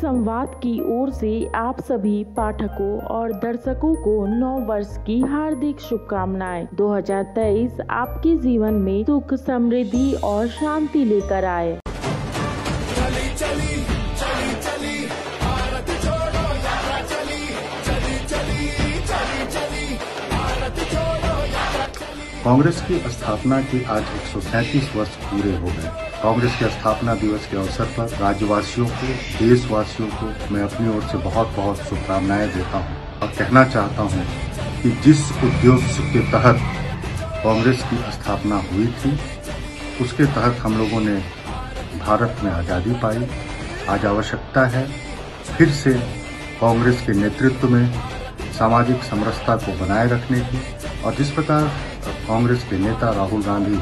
संवाद की ओर से आप सभी पाठकों और दर्शकों को नव वर्ष की हार्दिक शुभकामनाएं। 2023 आपके जीवन में सुख, समृद्धि और शांति लेकर आए। कांग्रेस की स्थापना के आज 137 वर्ष पूरे हो गए। कांग्रेस के स्थापना दिवस के अवसर पर राज्यवासियों को, देशवासियों को मैं अपनी ओर से बहुत बहुत शुभकामनाएं देता हूं और कहना चाहता हूं कि जिस उद्देश्य के तहत कांग्रेस की स्थापना हुई थी, उसके तहत हम लोगों ने भारत में आज़ादी पाई। आज आवश्यकता है फिर से कांग्रेस के नेतृत्व में सामाजिक समरसता को बनाए रखने की। और जिस प्रकार कांग्रेस के नेता राहुल गांधी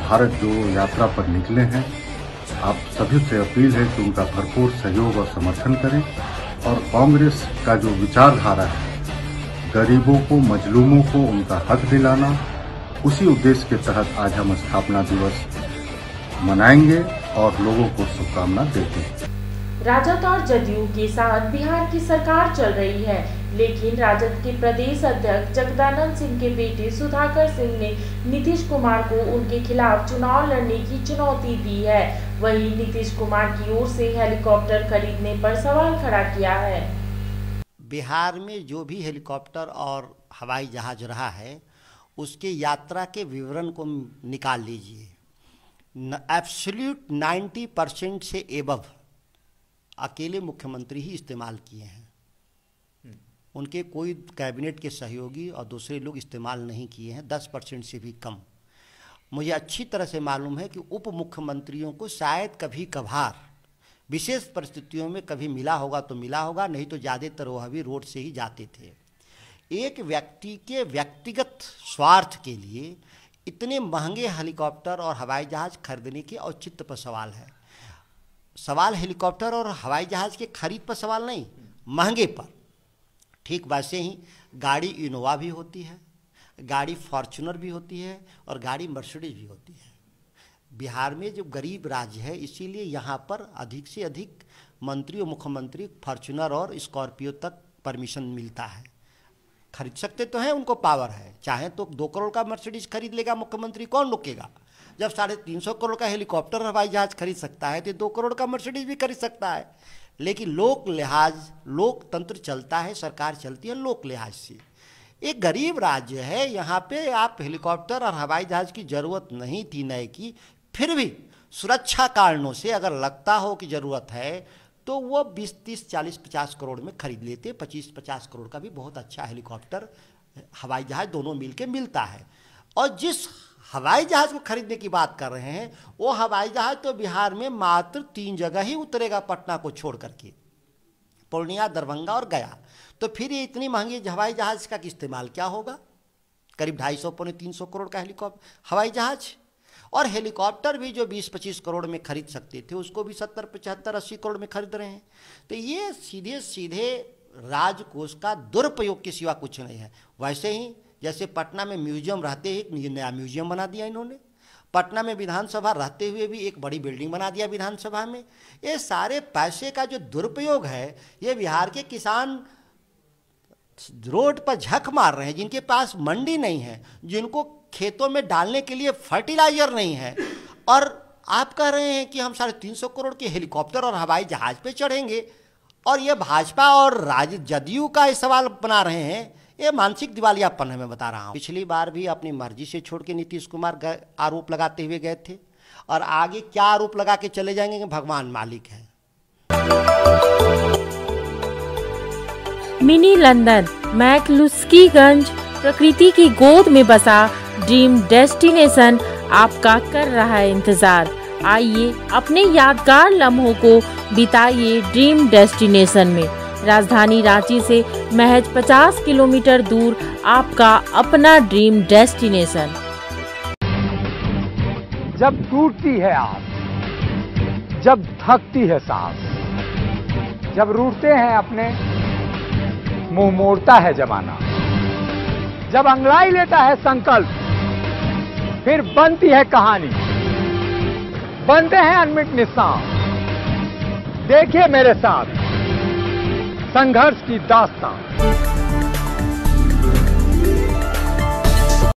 भारत जोड़ो यात्रा पर निकले हैं, आप सभी से अपील है कि उनका भरपूर सहयोग और समर्थन करें। और कांग्रेस का जो विचारधारा है, गरीबों को, मजलूमों को उनका हक दिलाना, उसी उद्देश्य के तहत आज हम स्थापना दिवस मनाएंगे और लोगों को शुभकामना देते हैं। राजद और जदयू के साथ बिहार की सरकार चल रही है, लेकिन राजद के प्रदेश अध्यक्ष जगदानंद सिंह के बेटे सुधाकर सिंह ने नीतीश कुमार को उनके खिलाफ चुनाव लड़ने की चुनौती दी है। वहीं नीतीश कुमार की ओर से हेलीकॉप्टर खरीदने पर सवाल खड़ा किया है। बिहार में जो भी हेलीकॉप्टर और हवाई जहाज रहा है, उसके यात्रा के विवरण को निकाल लीजिए। एब्सोल्यूट 90% से एबव अकेले मुख्यमंत्री ही इस्तेमाल किए हैं। उनके कोई कैबिनेट के सहयोगी और दूसरे लोग इस्तेमाल नहीं किए हैं। 10% से भी कम। मुझे अच्छी तरह से मालूम है कि उप मुख्यमंत्रियों को शायद कभी कभार विशेष परिस्थितियों में कभी मिला होगा तो मिला होगा, नहीं तो ज़्यादातर वह भी रोड से ही जाते थे। एक व्यक्ति के व्यक्तिगत स्वार्थ के लिए इतने महंगे हेलीकॉप्टर और हवाई जहाज़ खरीदने के औचित्य पर सवाल है। सवाल हेलीकॉप्टर और हवाई जहाज़ के खरीद पर सवाल नहीं, महंगे पर। ठीक वैसे ही गाड़ी इनोवा भी होती है, गाड़ी फॉर्च्यूनर भी होती है और गाड़ी मर्सिडीज भी होती है। बिहार में जो गरीब राज्य है, इसीलिए यहाँ पर अधिक से अधिक मंत्री और मुख्यमंत्री फॉर्च्यूनर और स्कॉर्पियो तक परमिशन मिलता है। खरीद सकते तो हैं, उनको पावर है। चाहे तो 2 करोड़ का मर्सिडीज खरीद लेगा मुख्यमंत्री, कौन रोकेगा। जब 350 करोड़ का हेलीकॉप्टर हवाई जहाज खरीद सकता है तो 2 करोड़ का मर्सिडीज भी खरीद सकता है। लेकिन लोक लिहाज, लोकतंत्र चलता है, सरकार चलती है लोक लिहाज से। एक गरीब राज्य है, यहाँ पे आप हेलीकॉप्टर और हवाई जहाज की ज़रूरत नहीं थी नए की, फिर भी सुरक्षा कारणों से अगर लगता हो कि ज़रूरत है तो वो 20, 30, 40, 50 करोड़ में खरीद लेते। 25-50 करोड़ का भी बहुत अच्छा हेलीकॉप्टर हवाई जहाज दोनों मिल के मिलता है। और जिस हवाई जहाज़ को खरीदने की बात कर रहे हैं, वो हवाई जहाज़ तो बिहार में मात्र 3 जगह ही उतरेगा, पटना को छोड़ करके, पूर्णिया, दरभंगा और गया। तो फिर ये इतनी महंगी हवाई जहाज़ का इस्तेमाल क्या होगा। करीब 250-300 करोड़ का हेलीकॉप्टर हवाई जहाज। और हेलीकॉप्टर भी जो 20-25 करोड़ में खरीद सकते थे, उसको भी 70-75-80 करोड़ में खरीद रहे हैं। तो ये सीधे सीधे राजकोष का दुरुपयोग के सिवा कुछ नहीं है। वैसे ही जैसे पटना में म्यूजियम रहते ही नया म्यूजियम बना दिया इन्होंने, पटना में विधानसभा रहते हुए भी एक बड़ी बिल्डिंग बना दिया विधानसभा में। ये सारे पैसे का जो दुरुपयोग है, ये बिहार के किसान रोड पर झक मार रहे हैं, जिनके पास मंडी नहीं है, जिनको खेतों में डालने के लिए फर्टिलाइजर नहीं है। और आप कह रहे हैं कि हम 350 करोड़ के हेलीकॉप्टर और हवाई जहाज पर चढ़ेंगे। और ये भाजपा और जदयू का ये सवाल बना रहे हैं, ये मानसिक दिवालियापन है, मैं बता रहा हूँ। पिछली बार भी अपनी मर्जी से छोड़ के नीतीश कुमार आरोप लगाते हुए गए थे, और आगे क्या आरोप लगा के चले जाएंगे कि भगवान मालिक है। मिनी लंदन, मैक्लुस्कीगंज, प्रकृति की गोद में बसा ड्रीम डेस्टिनेशन आपका कर रहा है इंतजार। आइए अपने यादगार लम्हों को बिताइए ड्रीम डेस्टिनेशन में। राजधानी रांची से महज 50 किलोमीटर दूर आपका अपना ड्रीम डेस्टिनेशन। जब टूटती है आस, जब थकती है सांस, जब रूठते हैं अपने, मुंह मोड़ता है जमाना, जब अंगड़ाई लेता है संकल्प, फिर बनती है कहानी, बनते हैं अनमिट निशान। देखिए मेरे साथ संघर्ष की दास्तान।